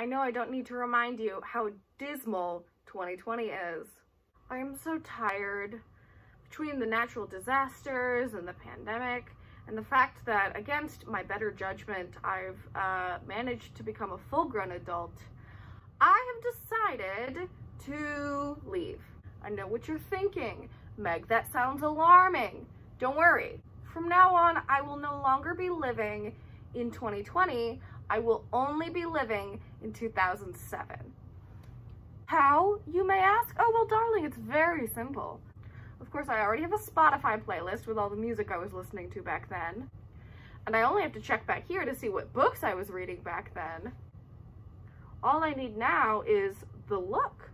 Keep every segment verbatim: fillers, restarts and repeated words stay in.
I know I don't need to remind you how dismal twenty twenty is. I am so tired. Between the natural disasters and the pandemic, and the fact that, against my better judgment, I've uh, managed to become a full-grown adult, I have decided to leave. I know what you're thinking. Meg, that sounds alarming. Don't worry. From now on, I will no longer be living in twenty twenty. I will only be living in two thousand seven. How, you may ask? Oh, well, darling, it's very simple. Of course, I already have a Spotify playlist with all the music I was listening to back then. And I only have to check back here to see what books I was reading back then. All I need now is the look,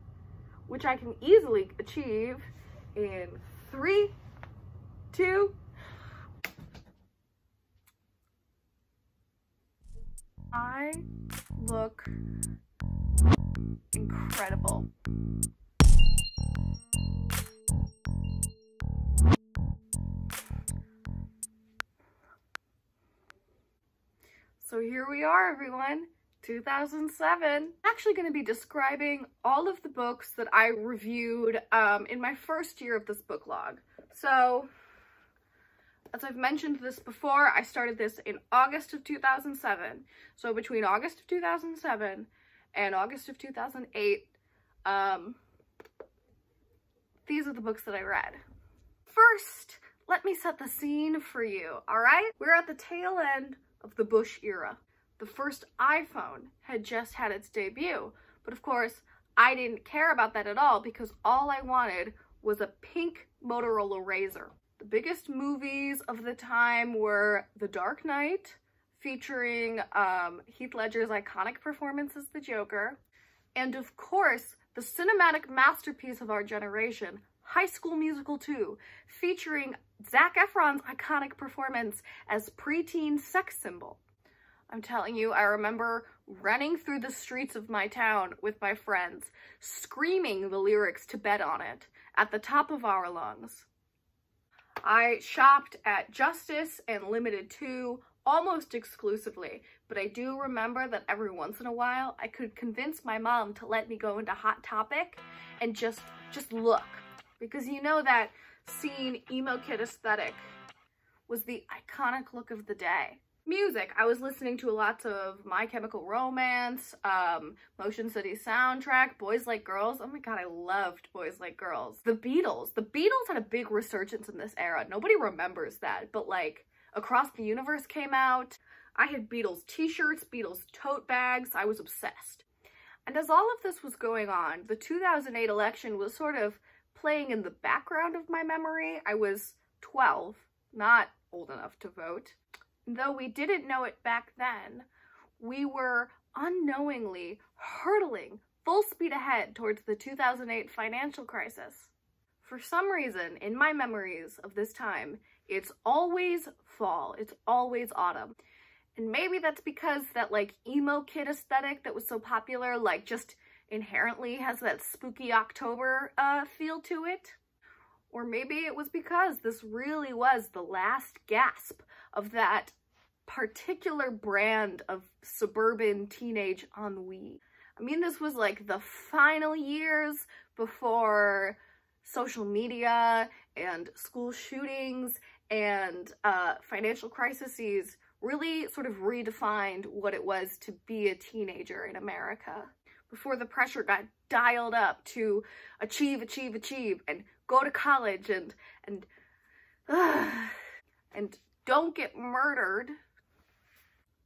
which I can easily achieve in three, two... I look incredible. So here we are, everyone, two thousand seven. I'm actually going to be describing all of the books that I reviewed um, in my first year of this booklog. So, as I've mentioned this before, I started this in August of two thousand seven. So between August of two thousand seven and August of two thousand eight, um, these are the books that I read. First, let me set the scene for you, all right? We're at the tail end of the Bush era. The first iPhone had just had its debut, but of course I didn't care about that at all because all I wanted was a pink Motorola Razr. The biggest movies of the time were The Dark Knight, featuring um, Heath Ledger's iconic performance as the Joker, and of course the cinematic masterpiece of our generation, High School Musical two, featuring Zac Efron's iconic performance as preteen sex symbol. I'm telling you, I remember running through the streets of my town with my friends, screaming the lyrics to "Bet on It" at the top of our lungs. I shopped at Justice and Limited two almost exclusively, but I do remember that every once in a while I could convince my mom to let me go into Hot Topic and just, just look. Because you know that scene emo kid aesthetic was the iconic look of the day. Music, I was listening to lots of My Chemical Romance, um, Motion City Soundtrack, Boys Like Girls. Oh my god, I loved Boys Like Girls. The Beatles. The Beatles had a big resurgence in this era. Nobody remembers that, but like, Across the Universe came out. I had Beatles t-shirts, Beatles tote bags. I was obsessed. And as all of this was going on, the two thousand eight election was sort of playing in the background of my memory. I was twelve, not old enough to vote. Though we didn't know it back then, we were unknowingly hurtling full speed ahead towards the two thousand eight financial crisis. For some reason, in my memories of this time, it's always fall, it's always autumn. And maybe that's because that like emo kid aesthetic that was so popular, like just inherently has that spooky October uh, feel to it. Or maybe it was because this really was the last gasp of that particular brand of suburban teenage ennui. I mean, this was like the final years before social media and school shootings and uh, financial crises really sort of redefined what it was to be a teenager in America. Before the pressure got dialed up to achieve, achieve, achieve, and go to college and, and, uh, and don't get murdered.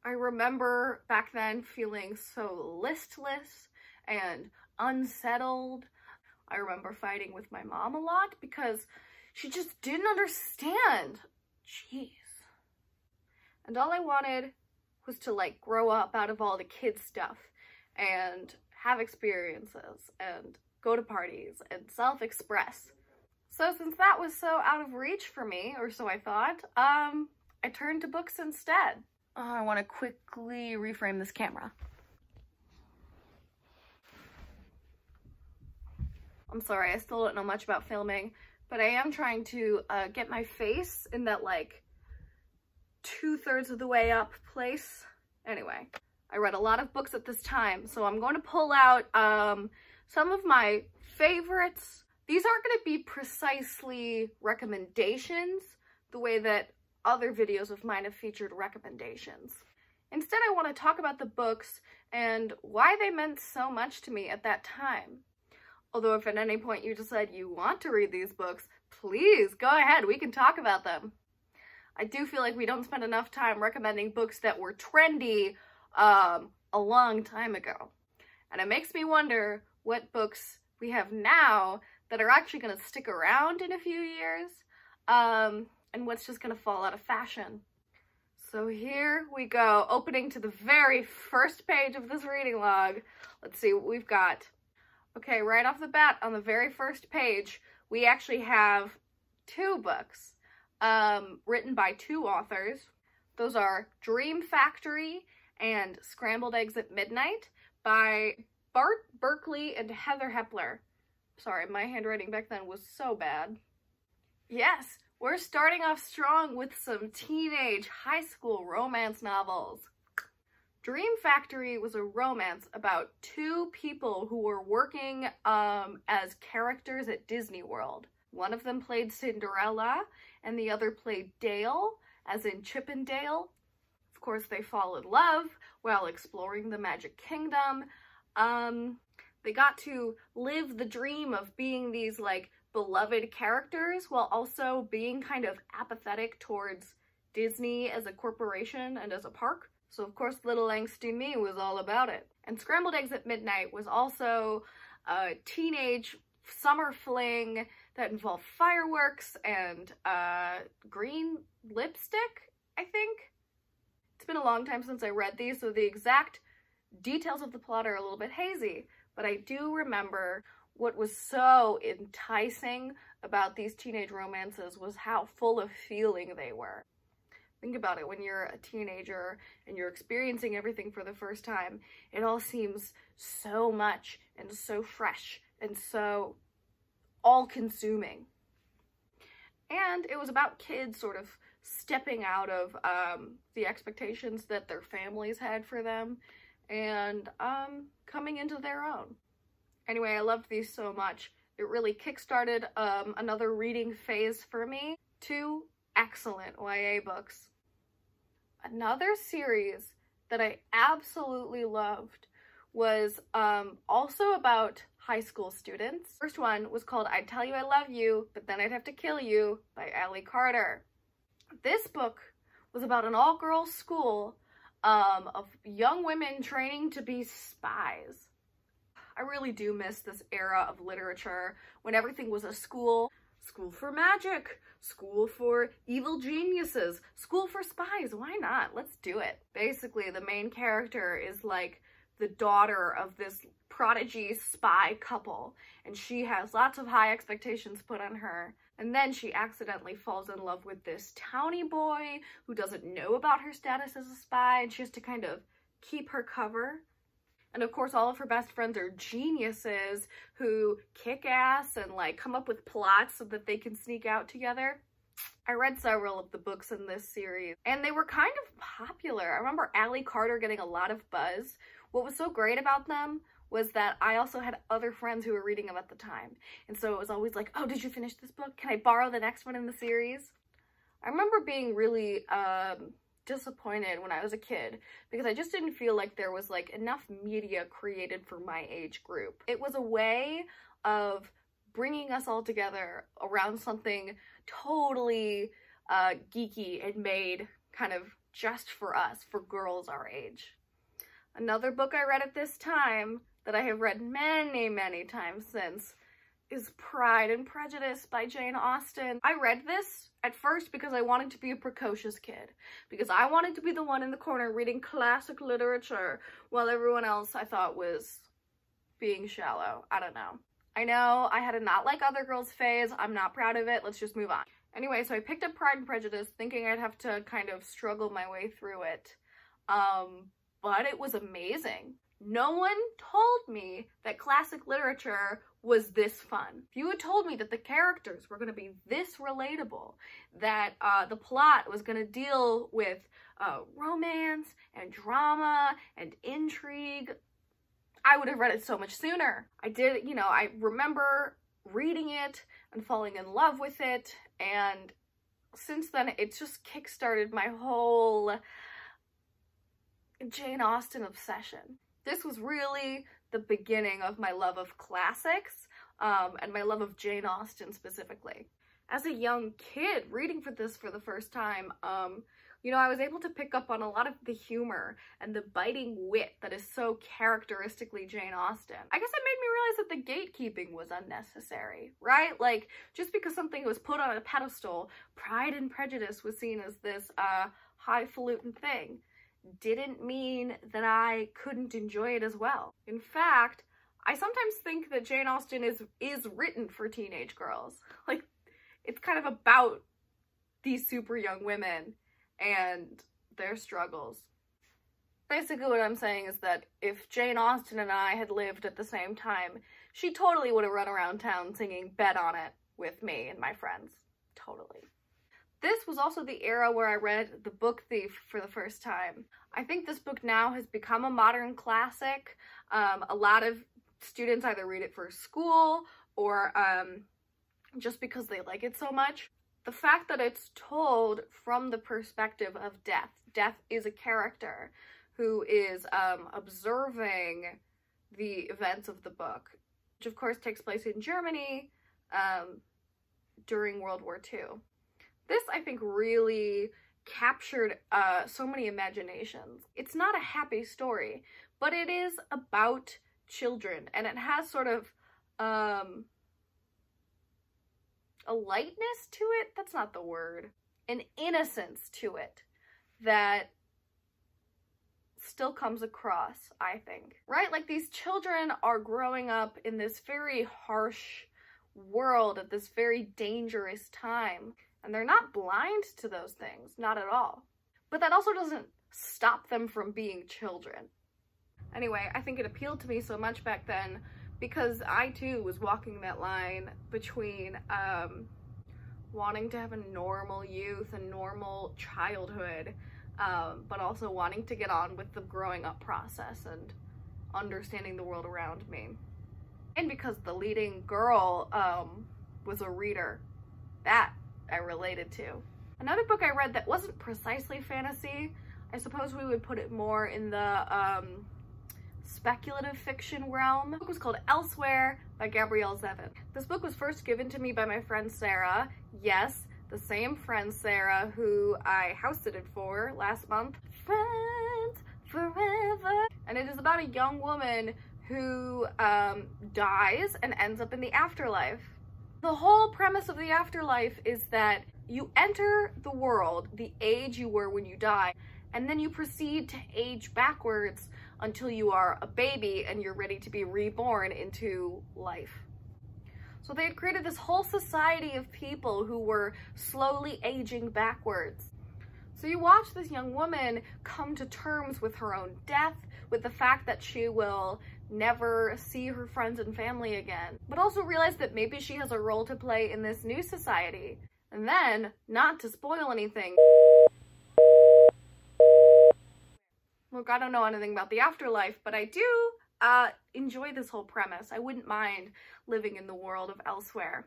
I remember back then feeling so listless and unsettled. I remember fighting with my mom a lot because she just didn't understand. Jeez. And all I wanted was to like grow up out of all the kid stuff and have experiences and go to parties and self-express. So since that was so out of reach for me, or so I thought, um, I turned to books instead. Oh, I want to quickly reframe this camera. I'm sorry, I still don't know much about filming, but I am trying to uh, get my face in that like two thirds of the way up place. Anyway, I read a lot of books at this time, so I'm going to pull out um, some of my favorites. These aren't going to be precisely recommendations the way that other videos of mine have featured recommendations. Instead, I want to talk about the books and why they meant so much to me at that time. Although if at any point you decide you want to read these books, please go ahead, we can talk about them. I do feel like we don't spend enough time recommending books that were trendy um, a long time ago. And it makes me wonder what books we have now that are actually going to stick around in a few years, um, and what's just going to fall out of fashion. So here we go, opening to the very first page of this reading log. Let's see what we've got. Okay, right off the bat, on the very first page, we actually have two books um, written by two authors. Those are Dream Factory and Scrambled Eggs at Midnight by Bart Barkley and Heather Hepler. Sorry, my handwriting back then was so bad. Yes, we're starting off strong with some teenage high school romance novels. Dream Factory was a romance about two people who were working um, as characters at Disney World. One of them played Cinderella, and the other played Dale, as in Chip and Dale. Of course, they fall in love while exploring the Magic Kingdom. Um... They got to live the dream of being these, like, beloved characters while also being kind of apathetic towards Disney as a corporation and as a park. So, of course, little angsty me was all about it. And Scrambled Eggs at Midnight was also a teenage summer fling that involved fireworks and uh, green lipstick, I think. It's been a long time since I read these, so the exact details of the plot are a little bit hazy. But I do remember what was so enticing about these teenage romances was how full of feeling they were. Think about it, when you're a teenager and you're experiencing everything for the first time, it all seems so much and so fresh and so all-consuming. And it was about kids sort of stepping out of um, the expectations that their families had for them and um, coming into their own. Anyway, I loved these so much. It really kickstarted um, another reading phase for me. Two excellent Y A books. Another series that I absolutely loved was um, also about high school students. First one was called I'd Tell You I Love You, But Then I'd Have to Kill You by Ally Carter. This book was about an all-girls school Um, of young women training to be spies. I really do miss this era of literature when everything was a school. School for magic, school for evil geniuses, school for spies. Why not? Let's do it. Basically, the main character is like the daughter of this prodigy spy couple, and she has lots of high expectations put on her. And then she accidentally falls in love with this townie boy who doesn't know about her status as a spy, and she has to kind of keep her cover. And of course, all of her best friends are geniuses who kick ass and like come up with plots so that they can sneak out together. I read several of the books in this series, and they were kind of popular. I remember Ally Carter getting a lot of buzz. What was so great about them was that I also had other friends who were reading them at the time. And so it was always like, oh, did you finish this book? Can I borrow the next one in the series? I remember being really um, disappointed when I was a kid because I just didn't feel like there was like enough media created for my age group. It was a way of bringing us all together around something totally uh, geeky and made kind of just for us, for girls our age. Another book I read at this time that I have read many, many times since is Pride and Prejudice by Jane Austen. I read this at first because I wanted to be a precocious kid, because I wanted to be the one in the corner reading classic literature while everyone else I thought was being shallow. I don't know. I know I had a not like other girls phase. I'm not proud of it. Let's just move on. Anyway, so I picked up Pride and Prejudice thinking I'd have to kind of struggle my way through it. Um, But it was amazing. No one told me that classic literature was this fun. If you had told me that the characters were going to be this relatable, that uh, the plot was going to deal with uh, romance and drama and intrigue, I would have read it so much sooner. I did, you know, I remember reading it and falling in love with it, and since then it's just kickstarted my whole Jane Austen obsession. This was really the beginning of my love of classics um, and my love of Jane Austen specifically. As a young kid reading for this for the first time, um, you know, I was able to pick up on a lot of the humor and the biting wit that is so characteristically Jane Austen. I guess it made me realize that the gatekeeping was unnecessary, right? Like, just because something was put on a pedestal, Pride and Prejudice was seen as this uh, highfalutin thing, didn't mean that I couldn't enjoy it as well. In fact, I sometimes think that Jane Austen is is written for teenage girls. Like, it's kind of about these super young women and their struggles. Basically what I'm saying is that if Jane Austen and I had lived at the same time, she totally would have run around town singing Bet On It with me and my friends. Totally. This was also the era where I read The Book Thief for the first time. I think this book now has become a modern classic. Um, a lot of students either read it for school or um, just because they like it so much. The fact that it's told from the perspective of Death. Death is a character who is um, observing the events of the book, which of course takes place in Germany um, during World War Two. This, I think, really captured uh, so many imaginations. It's not a happy story, but it is about children, and it has sort of um, a lightness to it. That's not the word. An innocence to it that still comes across, I think. Right? Like, these children are growing up in this very harsh world at this very dangerous time. And they're not blind to those things, not at all. But that also doesn't stop them from being children. Anyway, I think it appealed to me so much back then because I too was walking that line between um, wanting to have a normal youth, a normal childhood, um, but also wanting to get on with the growing up process and understanding the world around me. And because the leading girl um, was a reader, that I related to. Another book I read that wasn't precisely fantasy, I suppose we would put it more in the um, speculative fiction realm. The book was called Elsewhere by Gabrielle Zevin. This book was first given to me by my friend Sarah. Yes, the same friend Sarah who I house-sitted for last month. Friends forever. And it is about a young woman who um, dies and ends up in the afterlife. The whole premise of the afterlife is that you enter the world the age you were when you die, and then you proceed to age backwards until you are a baby and you're ready to be reborn into life. So they had created this whole society of people who were slowly aging backwards. So you watch this young woman come to terms with her own death, with the fact that she will never see her friends and family again, but also realize that maybe she has a role to play in this new society. And then, not to spoil anything, look, I don't know anything about the afterlife, but I do uh, enjoy this whole premise. I wouldn't mind living in the world of Elsewhere.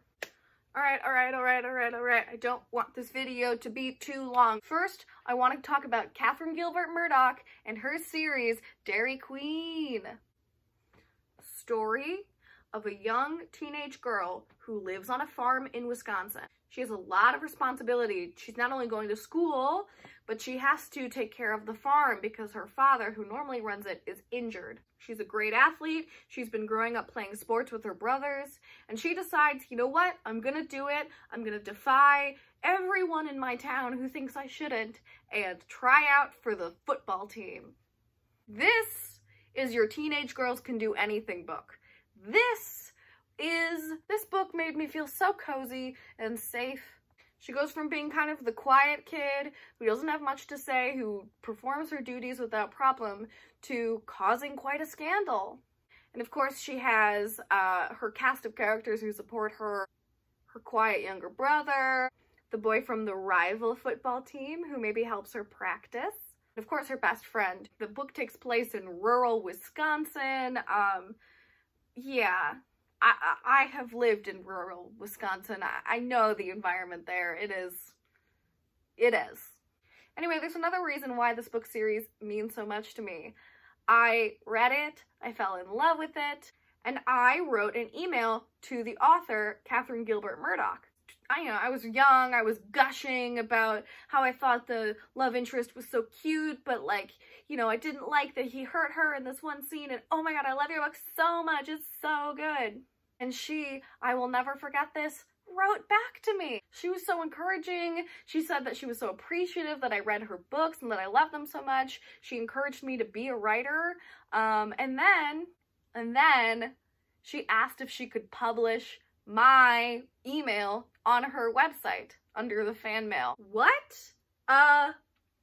All right, all right, all right, all right, all right. I don't want this video to be too long. First, I want to talk about Catherine Gilbert Murdoch and her series, Dairy Queen. Story of a young teenage girl who lives on a farm in Wisconsin. She has a lot of responsibility. She's not only going to school, but she has to take care of the farm because her father, who normally runs it, is injured. She's a great athlete. She's been growing up playing sports with her brothers, and she decides, you know what? I'm gonna do it. I'm gonna defy everyone in my town who thinks I shouldn't and try out for the football team. This is your Teenage Girls Can Do Anything book. This is, this book made me feel so cozy and safe. She goes from being kind of the quiet kid who doesn't have much to say, who performs her duties without problem, to causing quite a scandal. And of course she has uh, her cast of characters who support her, her quiet younger brother, the boy from the rival football team who maybe helps her practice, and of course her best friend. The book takes place in rural Wisconsin. Um, yeah, I, I have lived in rural Wisconsin. I, I know the environment there. It is, it is. Anyway, there's another reason why this book series means so much to me. I read it, I fell in love with it, and I wrote an email to the author, Catherine Gilbert Murdoch. I, you know, I was young, I was gushing about how I thought the love interest was so cute, but like, you know, I didn't like that he hurt her in this one scene, and oh my god, I love your book so much, it's so good. And she, I will never forget this, wrote back to me. She was so encouraging. She said that she was so appreciative that I read her books and that I loved them so much. She encouraged me to be a writer. Um, and then, and then she asked if she could publish my email on her website under the fan mail. What a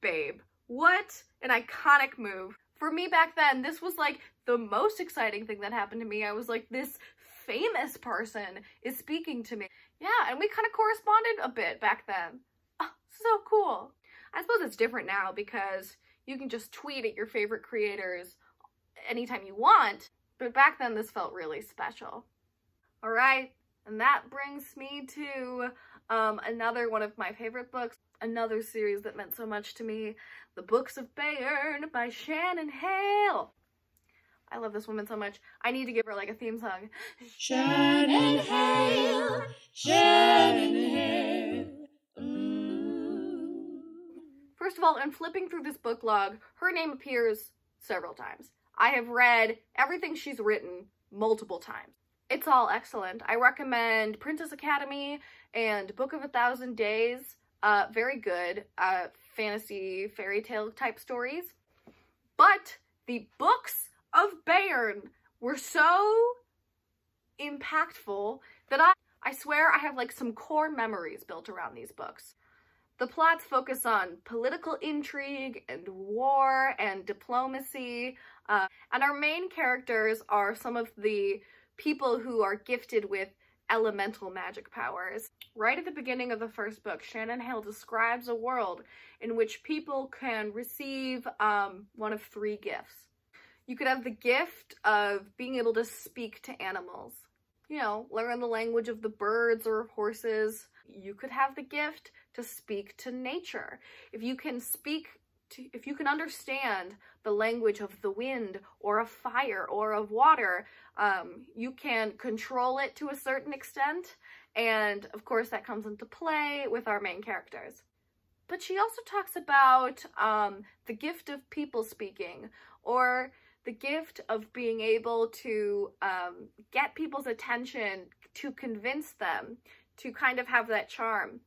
babe. What an iconic move. For me back then, this was like the most exciting thing that happened to me. I was like, this famous person is speaking to me. Yeah, and we kind of corresponded a bit back then. Oh, so cool. I suppose it's different now because you can just tweet at your favorite creators anytime you want, but back then this felt really special. All right, and that brings me to um, another one of my favorite books, another series that meant so much to me, The Books of Bayern by Shannon Hale. I love this woman so much. I need to give her like a theme song. Shannon Hale, Shannon Hale. Mm. First of all, in flipping through this book log, her name appears several times. I have read everything she's written multiple times. It's all excellent. I recommend Princess Academy and Book of a Thousand Days. Uh, very good uh, fantasy fairy tale type stories. But the books of Bayern were so impactful that I, I swear I have like some core memories built around these books. The plots focus on political intrigue and war and diplomacy, uh, and our main characters are some of the people who are gifted with elemental magic powers. Right at the beginning of the first book, Shannon Hale describes a world in which people can receive um, one of three gifts. You could have the gift of being able to speak to animals, you know, learn the language of the birds or of horses. You could have the gift to speak to nature. If you can speak to, if you can understand the language of the wind or of fire or of water, um, you can control it to a certain extent. And of course that comes into play with our main characters. But she also talks about um, the gift of people speaking, or the gift of being able to um, get people's attention, to convince them, to kind of have that charm.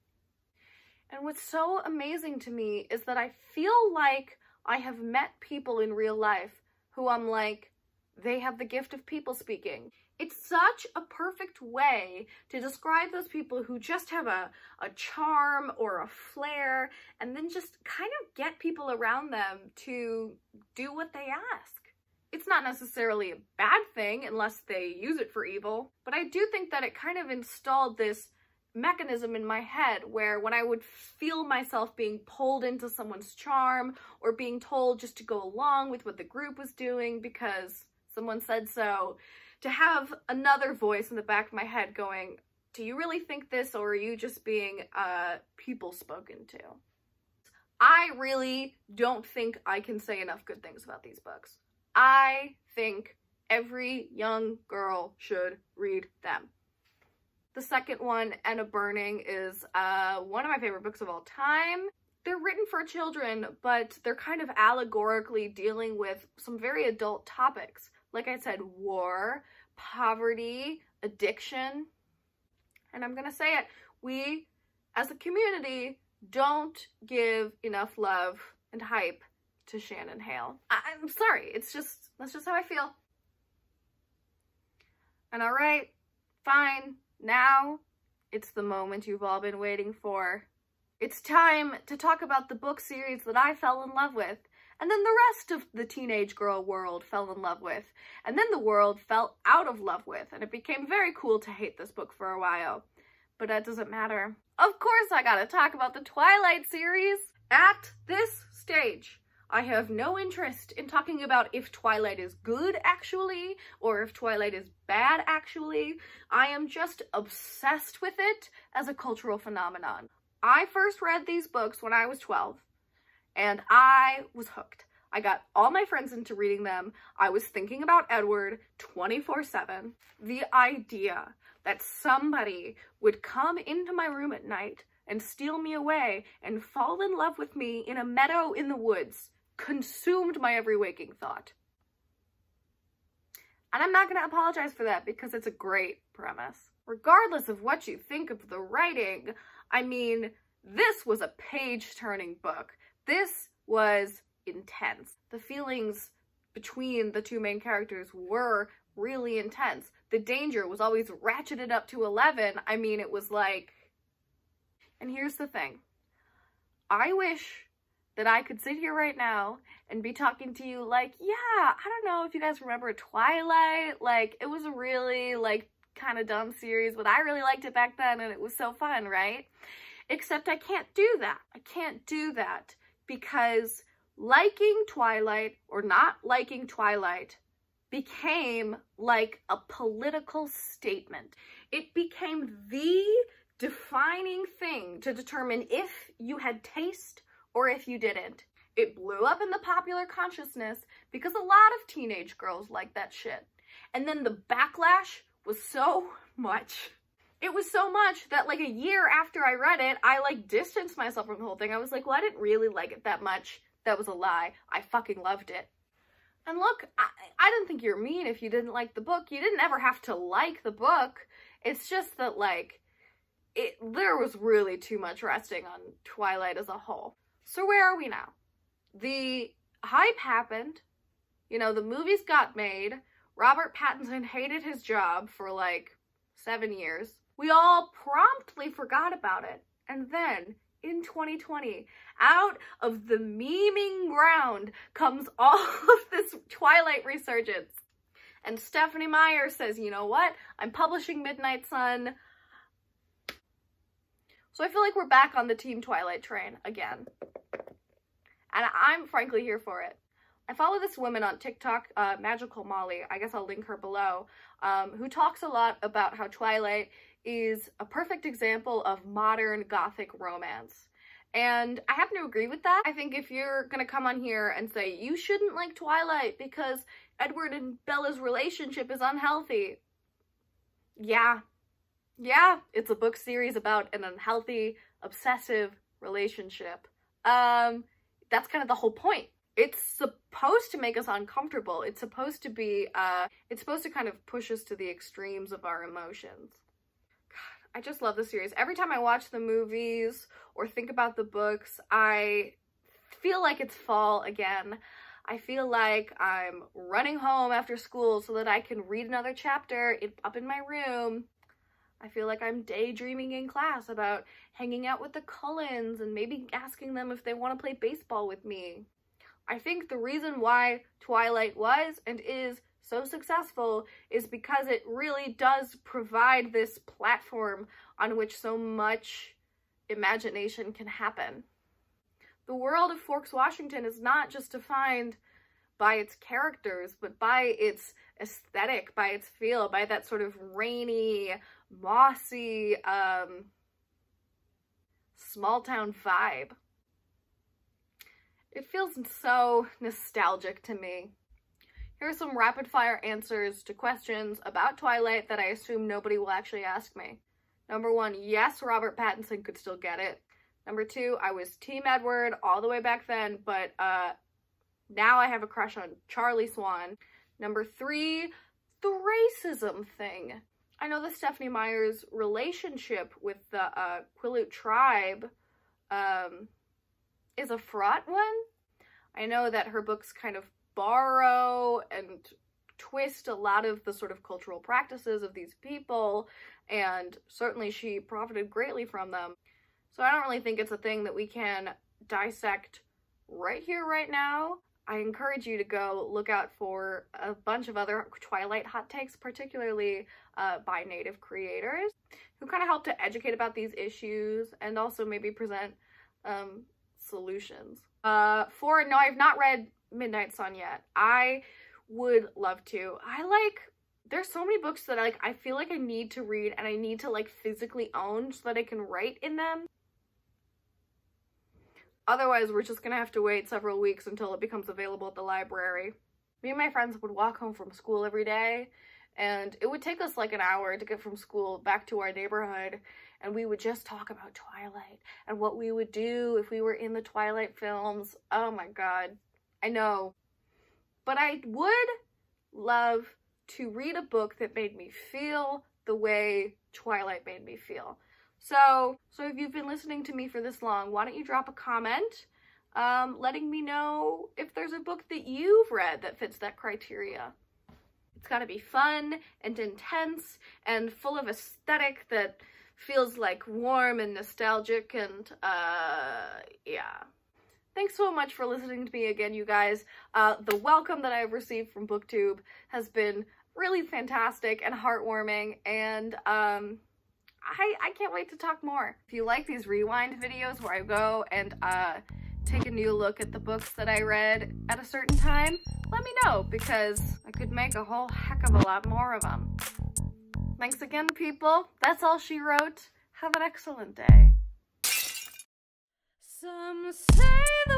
And what's so amazing to me is that I feel like I have met people in real life who I'm like, they have the gift of people speaking. It's such a perfect way to describe those people who just have a, a charm or a flair, and then just kind of get people around them to do what they ask. It's not necessarily a bad thing unless they use it for evil, but I do think that it kind of installed this mechanism in my head where when I would feel myself being pulled into someone's charm or being told just to go along with what the group was doing because someone said so, to have another voice in the back of my head going, do you really think this, or are you just being uh, people spoken to? I really don't think I can say enough good things about these books. I think every young girl should read them. The second one, Anna Burning, is uh, one of my favorite books of all time. They're written for children, but they're kind of allegorically dealing with some very adult topics. Like I said, war, poverty, addiction. And I'm gonna say it, we as a community don't give enough love and hype to Shannon Hale. I I'm sorry, it's just, that's just how I feel. And all right, fine, now it's the moment you've all been waiting for. It's time to talk about the book series that I fell in love with and then the rest of the teenage girl world fell in love with, and then the world fell out of love with, and it became very cool to hate this book for a while. But that doesn't matter. Of course I gotta talk about the Twilight series! At this stage, I have no interest in talking about if Twilight is good, actually, or if Twilight is bad, actually. I am just obsessed with it as a cultural phenomenon. I first read these books when I was twelve, and I was hooked. I got all my friends into reading them. I was thinking about Edward twenty-four seven. The idea that somebody would come into my room at night and steal me away and fall in love with me in a meadow in the woods consumed my every waking thought. And I'm not going to apologize for that because it's a great premise. Regardless of what you think of the writing, I mean, this was a page-turning book. This was intense. The feelings between the two main characters were really intense. The danger was always ratcheted up to eleven. I mean, it was like... And here's the thing. I wish that I could sit here right now and be talking to you like, yeah, I don't know if you guys remember Twilight. Like, it was a really, like, kind of dumb series, but I really liked it back then and it was so fun, right? Except I can't do that. I can't do that because liking Twilight or not liking Twilight became like a political statement. It became the defining thing to determine if you had taste or if you didn't. It blew up in the popular consciousness because a lot of teenage girls liked that shit. And then the backlash was so much. It was so much that like a year after I read it, I like distanced myself from the whole thing. I was like, well, I didn't really like it that much. That was a lie. I fucking loved it. And look, I, I didn't think you're mean if you didn't like the book. You didn't ever have to like the book. It's just that like, It, there was really too much resting on Twilight as a whole. So where are we now? The hype happened, you know, the movies got made, Robert Pattinson hated his job for like seven years. We all promptly forgot about it. And then in twenty twenty, out of the memeing ground comes all of this Twilight resurgence. And Stephanie Meyer says, you know what? I'm publishing Midnight Sun. So I feel like we're back on the Team Twilight train again. And I'm frankly here for it. I follow this woman on TikTok, uh, MagicalMolly, I guess I'll link her below, um, who talks a lot about how Twilight is a perfect example of modern gothic romance. And I happen to agree with that. I think if you're gonna come on here and say, you shouldn't like Twilight because Edward and Bella's relationship is unhealthy. Yeah. Yeah, it's a book series about an unhealthy, obsessive relationship. Um, that's kind of the whole point. It's supposed to make us uncomfortable. It's supposed to be, uh, it's supposed to kind of push us to the extremes of our emotions. God, I just love the series. Every time I watch the movies or think about the books, I feel like it's fall again. I feel like I'm running home after school so that I can read another chapter up in my room. I feel like I'm daydreaming in class about hanging out with the Cullens and maybe asking them if they want to play baseball with me. I think the reason why Twilight was and is so successful is because it really does provide this platform on which so much imagination can happen. The world of Forks, Washington is not just defined by its characters, but by its aesthetic, by its feel, by that sort of rainy, mossy, um, small town vibe. It feels so nostalgic to me. Here are some rapid fire answers to questions about Twilight that I assume nobody will actually ask me. Number one, yes, Robert Pattinson could still get it. Number two, I was Team Edward all the way back then, but uh, now I have a crush on Charlie Swan. Number three, the racism thing. I know that Stephanie Meyer's relationship with the uh, Quileute tribe um, is a fraught one. I know that her books kind of borrow and twist a lot of the sort of cultural practices of these people, and certainly she profited greatly from them. So I don't really think it's a thing that we can dissect right here, right now. I encourage you to go look out for a bunch of other Twilight hot takes, particularly uh, by Native creators, who kind of help to educate about these issues and also maybe present um, solutions. Uh, for, no, I've not read Midnight Sun yet. I would love to. I like, there's so many books that I, like, I feel like I need to read and I need to like physically own so that I can write in them. Otherwise, we're just gonna have to wait several weeks until it becomes available at the library. Me and my friends would walk home from school every day, and it would take us like an hour to get from school back to our neighborhood, and we would just talk about Twilight and what we would do if we were in the Twilight films. Oh my god, I know. But I would love to read a book that made me feel the way Twilight made me feel. So, so if you've been listening to me for this long, why don't you drop a comment um, letting me know if there's a book that you've read that fits that criteria. It's gotta be fun and intense and full of aesthetic that feels like warm and nostalgic and uh, yeah. Thanks so much for listening to me again, you guys. Uh, the welcome that I've received from BookTube has been really fantastic and heartwarming, and um, I, I can't wait to talk more. If you like these rewind videos where I go and uh, take a new look at the books that I read at a certain time, let me know, because I could make a whole heck of a lot more of them. Thanks again, people. That's all she wrote. Have an excellent day. Some say